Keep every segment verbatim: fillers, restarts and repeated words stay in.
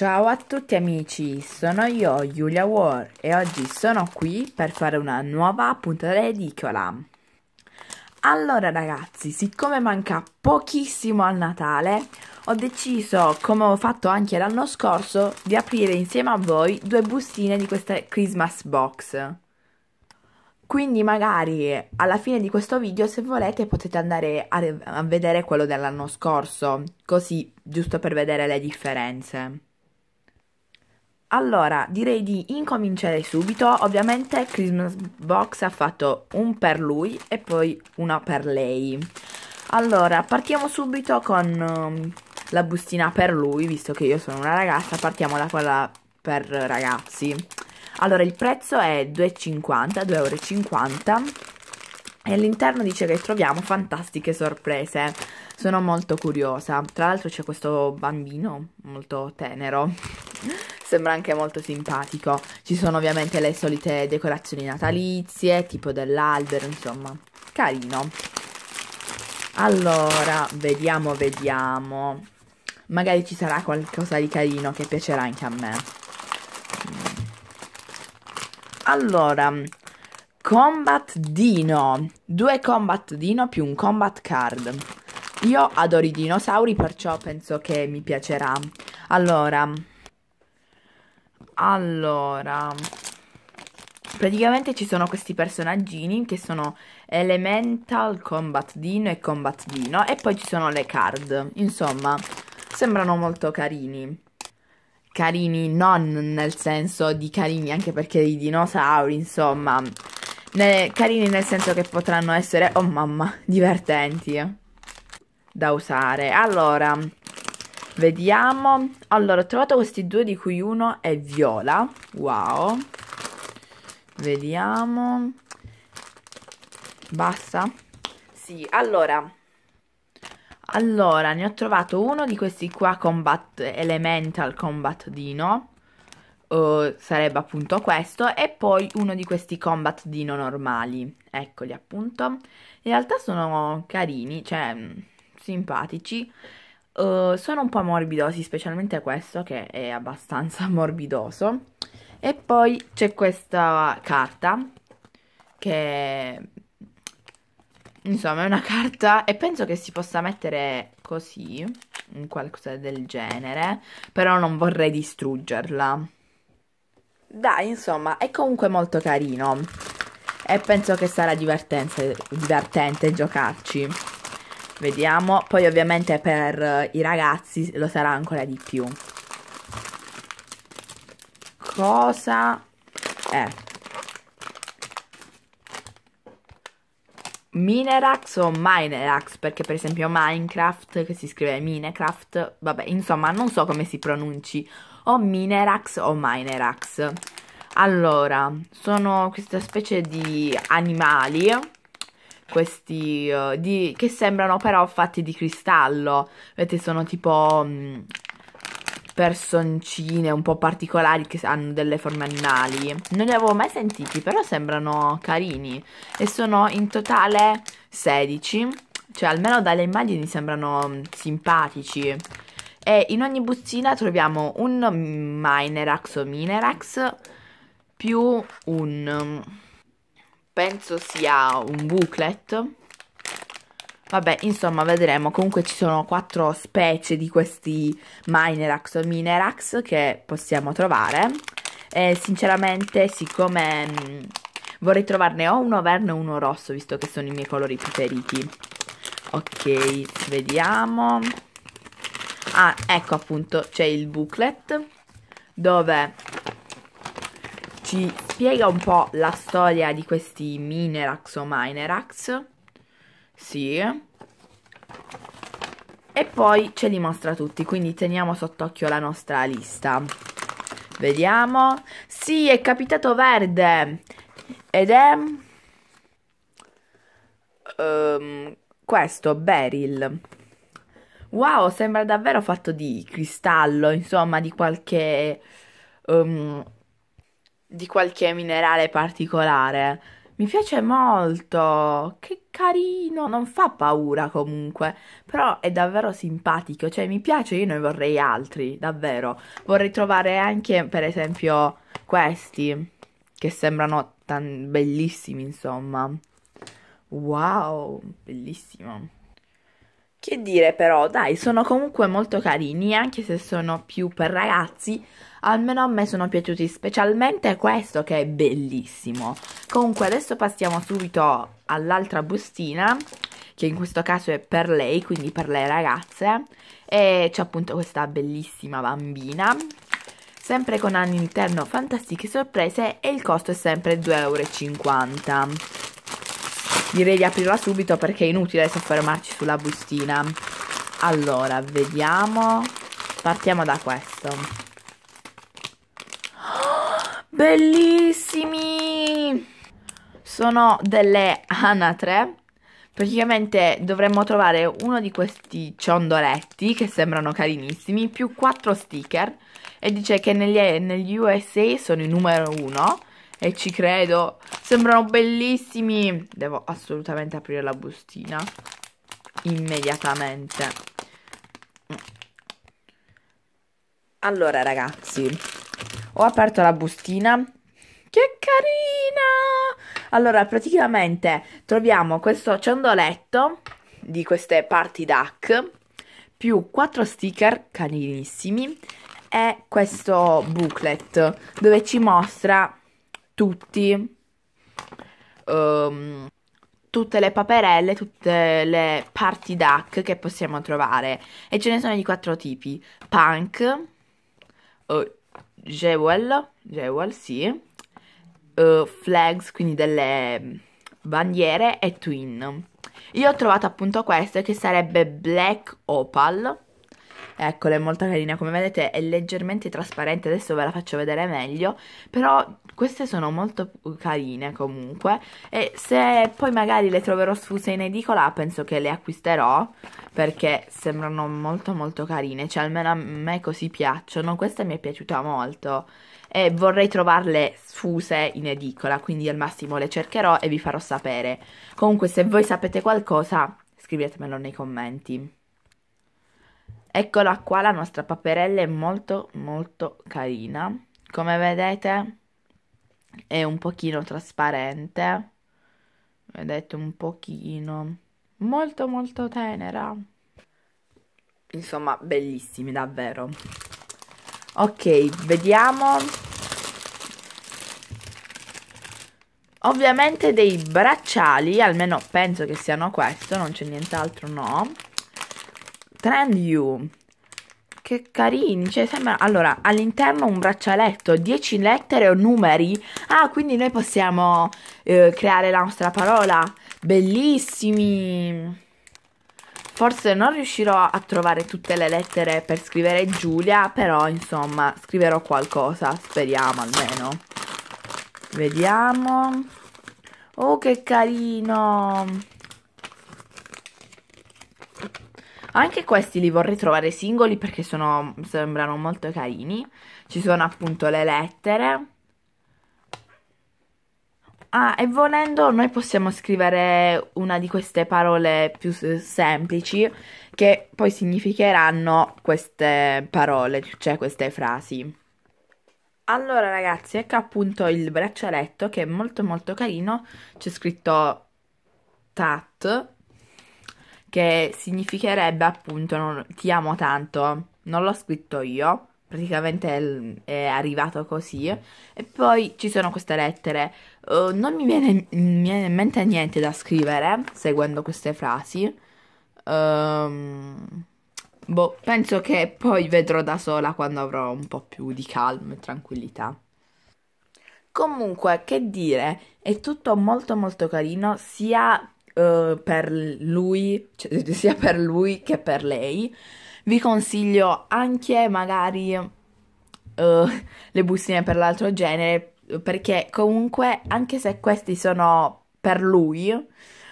Ciao a tutti amici, sono io Giulia Guerra e oggi sono qui per fare una nuova puntata edicola. Allora ragazzi, siccome manca pochissimo al Natale, ho deciso, come ho fatto anche l'anno scorso, di aprire insieme a voi due bustine di questa Christmas Box. Quindi magari alla fine di questo video, se volete, potete andare a, a vedere quello dell'anno scorso, così giusto per vedere le differenze. Allora, direi di incominciare subito. Ovviamente Christmas Box ha fatto un per lui e poi una per lei. Allora, partiamo subito con um, la bustina per lui, visto che io sono una ragazza, partiamo da quella per ragazzi. Allora, il prezzo è due e cinquanta, due e cinquanta euro, e all'interno dice che troviamo fantastiche sorprese. Sono molto curiosa. Tra l'altro c'è questo bambino molto tenero, sembra anche molto simpatico. Ci sono ovviamente le solite decorazioni natalizie, tipo dell'albero, insomma, carino. Allora, vediamo, vediamo. Magari ci sarà qualcosa di carino che piacerà anche a me. Allora, Kombat Dino, due Kombat Dino più un Kombat Card. Io adoro i dinosauri, perciò penso che mi piacerà. Allora, allora, praticamente ci sono questi personaggini che sono Elemental, Kombat Dino e Kombat Dino. E poi ci sono le card, insomma, sembrano molto carini. Carini non nel senso di carini, anche perché i dinosauri, insomma, ne, carini nel senso che potranno essere, oh mamma, divertenti da usare. Allora, vediamo. Allora, ho trovato questi due di cui uno è viola. Wow. Vediamo. Basta? Sì, allora... Allora, ne ho trovato uno di questi qua, Combat Elemental Combat Dino, uh, sarebbe appunto questo, e poi uno di questi Combat Dino normali, eccoli appunto. In realtà sono carini, cioè simpatici, uh, sono un po' morbidosi, specialmente questo che è abbastanza morbidoso. E poi c'è questa carta che... Insomma, è una carta e penso che si possa mettere così, qualcosa del genere, però non vorrei distruggerla. Dai, insomma, è comunque molto carino e penso che sarà divertente, divertente giocarci. Vediamo, poi ovviamente per i ragazzi lo sarà ancora di più. Cosa è? Minerax o Minerax, perché per esempio Minecraft, che si scrive Minecraft, vabbè, insomma, non so come si pronunci, o Minerax o Minerax. Allora, sono questa specie di animali, questi uh, di, che sembrano però fatti di cristallo. Vedete, sono tipo mh, personcine un po' particolari che hanno delle forme animali. Non li avevo mai sentiti, però sembrano carini. E sono in totale sedici, cioè almeno dalle immagini sembrano simpatici. E in ogni bustina troviamo un Minerax o Minerax più un... penso sia un booklet. Vabbè, insomma, vedremo. Comunque ci sono quattro specie di questi Minerax o Minerax che possiamo trovare. E sinceramente, siccome mh, vorrei trovarne o uno verde o uno rosso, visto che sono i miei colori preferiti. Ok, vediamo. Ah, ecco appunto, c'è il booklet dove ci spiega un po' la storia di questi Minerax o Minerax. Sì, e poi ce li mostra tutti, quindi teniamo sott'occhio la nostra lista. Vediamo. Sì, è capitato verde ed è um, questo Beryl. Wow, sembra davvero fatto di cristallo, insomma, di qualche um, di qualche minerale particolare. Mi piace molto, che carino, non fa paura comunque, però è davvero simpatico, cioè mi piace, io ne vorrei altri, davvero. Vorrei trovare anche per esempio questi, che sembrano tan bellissimi insomma. Wow, bellissimo. Che dire però, dai, sono comunque molto carini, anche se sono più per ragazzi, almeno a me sono piaciuti, specialmente questo che è bellissimo. Comunque adesso passiamo subito all'altra bustina, che in questo caso è per lei, quindi per le ragazze, e c'è appunto questa bellissima bambina, sempre con all'interno fantastiche sorprese, e il costo è sempre due e cinquanta euro. Direi di aprirla subito perché è inutile soffermarci sulla bustina. Allora, vediamo. Partiamo da questo. Oh, bellissimi! Sono delle anatre. Praticamente dovremmo trovare uno di questi ciondoletti che sembrano carinissimi, più quattro sticker. E dice che negli, negli U S A sono il numero uno. E ci credo, sembrano bellissimi. Devo assolutamente aprire la bustina immediatamente. Allora ragazzi, ho aperto la bustina. Che carina! Allora praticamente troviamo questo ciondoletto di queste Party Duck, più quattro sticker carinissimi, e questo booklet dove ci mostra tutti, um, tutte le paperelle, tutte le Party Duck che possiamo trovare. E ce ne sono di quattro tipi: Punk, uh, Jewel, Jewel sì, uh, Flags, quindi delle bandiere, e Twin. Io ho trovato appunto questo che sarebbe Black Opal. Eccola, è molto carina, come vedete è leggermente trasparente, adesso ve la faccio vedere meglio, però queste sono molto carine comunque, e se poi magari le troverò sfuse in edicola penso che le acquisterò, perché sembrano molto molto carine, cioè almeno a me così piacciono, questa mi è piaciuta molto e vorrei trovarle sfuse in edicola, quindi al massimo le cercherò e vi farò sapere. Comunque se voi sapete qualcosa scrivetemelo nei commenti. Eccola qua, la nostra paperella è molto molto carina, come vedete è un pochino trasparente, vedete un pochino, molto molto tenera, insomma bellissimi davvero. Ok, vediamo, ovviamente dei bracciali, almeno penso che siano questo, non c'è nient'altro, no. Trend you, che carini, cioè sembra, allora all'interno un braccialetto, dieci lettere o numeri, ah quindi noi possiamo eh, creare la nostra parola, bellissimi, forse non riuscirò a trovare tutte le lettere per scrivere Giulia, però insomma scriverò qualcosa, speriamo almeno, vediamo, oh che carino. Anche questi li vorrei trovare singoli perché sono, sembrano molto carini. Ci sono appunto le lettere. Ah, e volendo noi possiamo scrivere una di queste parole più semplici che poi significheranno queste parole, cioè queste frasi. Allora ragazzi, ecco appunto il braccialetto che è molto molto carino. C'è scritto T A T, che significherebbe appunto non, ti amo tanto, non l'ho scritto io, praticamente è, è arrivato così, e poi ci sono queste lettere, uh, non mi viene, mi viene in mente niente da scrivere seguendo queste frasi, um, boh, penso che poi vedrò da sola quando avrò un po' più di calma e tranquillità. Comunque, che dire, è tutto molto molto carino, sia Uh, per lui, cioè, sia per lui che per lei. Vi consiglio anche magari uh, le bustine per l'altro genere, perché comunque anche se questi sono per lui,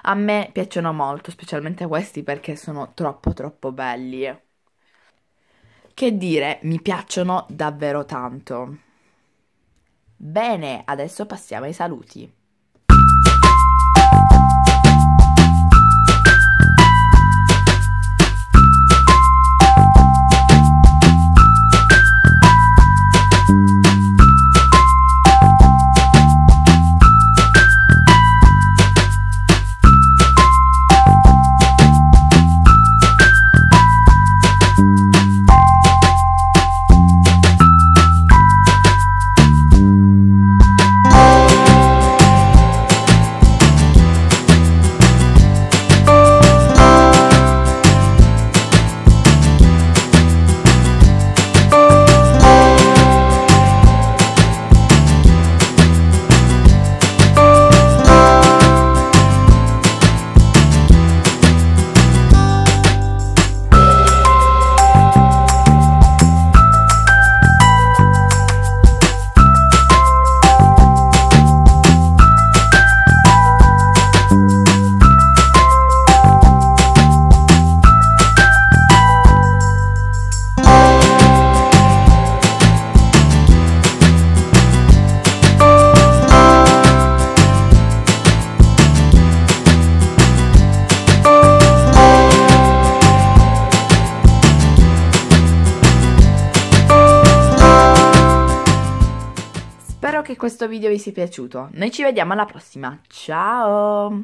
a me piacciono molto, specialmente questi perché sono troppo troppo belli. Che dire, mi piacciono davvero tanto. Bene, adesso passiamo ai saluti. che questo video vi sia piaciuto. Noi ci vediamo alla prossima, ciao!